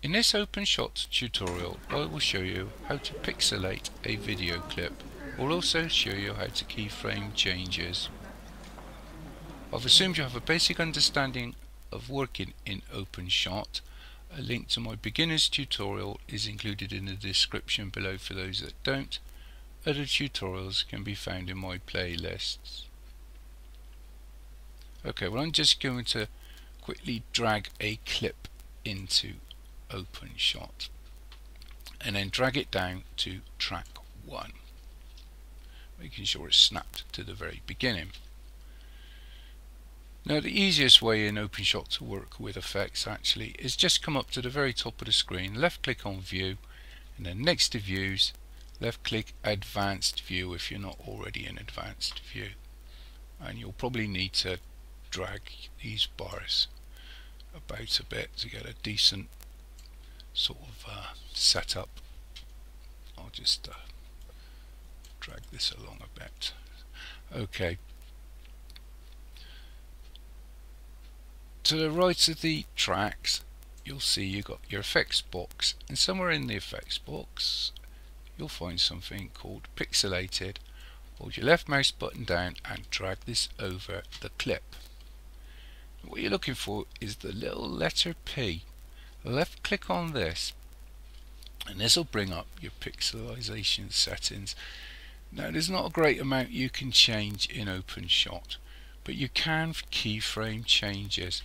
In this OpenShot tutorial I will show you how to pixelate a video clip. I'll also show you how to keyframe changes. I've assumed you have a basic understanding of working in OpenShot. A link to my beginner's tutorial is included in the description below for those that don't. Other tutorials can be found in my playlists. Okay, well I'm just going to quickly drag a clip into OpenShot and then drag it down to track 1, making sure it's snapped to the very beginning. Now the easiest way in OpenShot to work with effects actually is just come up to the very top of the screen, left click on view, and then next to views left click advanced view if you're not already in advanced view, and you'll probably need to drag these bars about a bit to get a decent sort of setup. I'll just drag this along a bit. Okay. To the right of the tracks, you'll see you've got your effects box, and somewhere in the effects box, you'll find something called pixelated. Hold your left mouse button down and drag this over the clip. What you're looking for is the little letter P. Left click on this and this will bring up your pixelization settings. Now there's not a great amount you can change in OpenShot, but you can keyframe changes.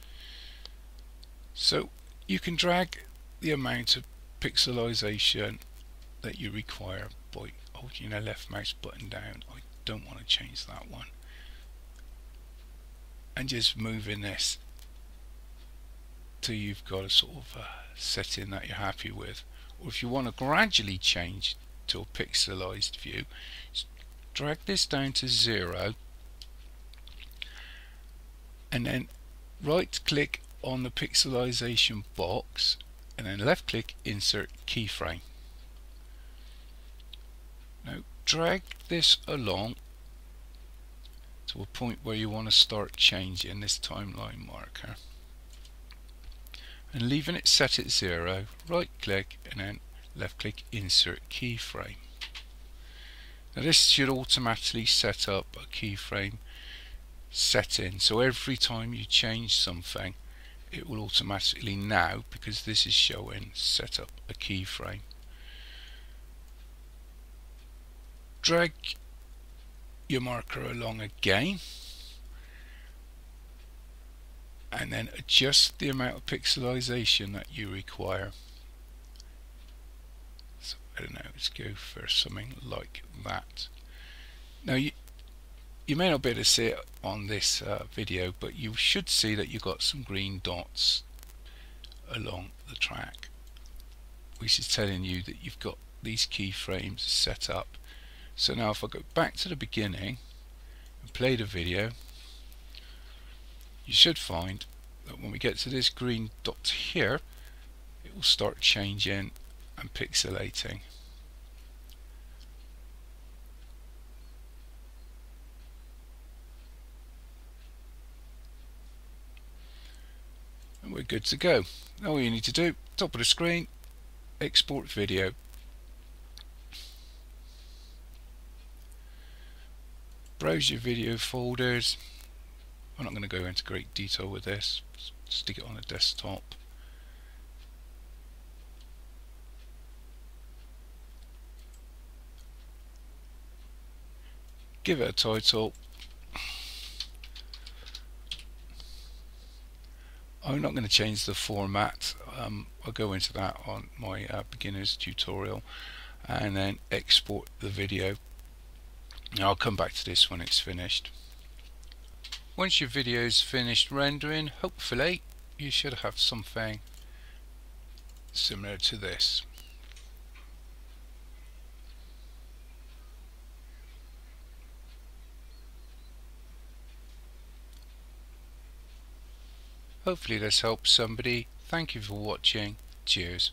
So you can drag the amount of pixelization that you require by holding the left mouse button down. I don't want to change that one, and just moving this till you've got a sort of a setting that you're happy with. Or if you want to gradually change to a pixelized view, drag this down to 0 and then right click on the pixelization box and then left click insert keyframe. Now drag this along to a point where you want to start changing this timeline marker, and leaving it set at 0, right click and then left click insert keyframe. Now this should automatically set up a keyframe setting, so every time you change something it will automatically, now because this is showing, set up a keyframe. Drag your marker along again and then adjust the amount of pixelization that you require. So I don't know, let's go for something like that. Now you may not be able to see it on this video, but you should see that you've got some green dots along the track, which is telling you that you've got these keyframes set up. So now if I go back to the beginning and play the video, you should find that when we get to this green dot here, it will start changing and pixelating. And we're good to go. Now all you need to do, top of the screen, export video. Browse your video folders. I'm not going to go into great detail with this, stick it on a desktop. Give it a title. I'm not going to change the format, I'll go into that on my beginner's tutorial, and then export the video. Now I'll come back to this when it's finished. Once your video's finished rendering, hopefully you should have something similar to this. Hopefully this helps somebody. Thank you for watching. Cheers.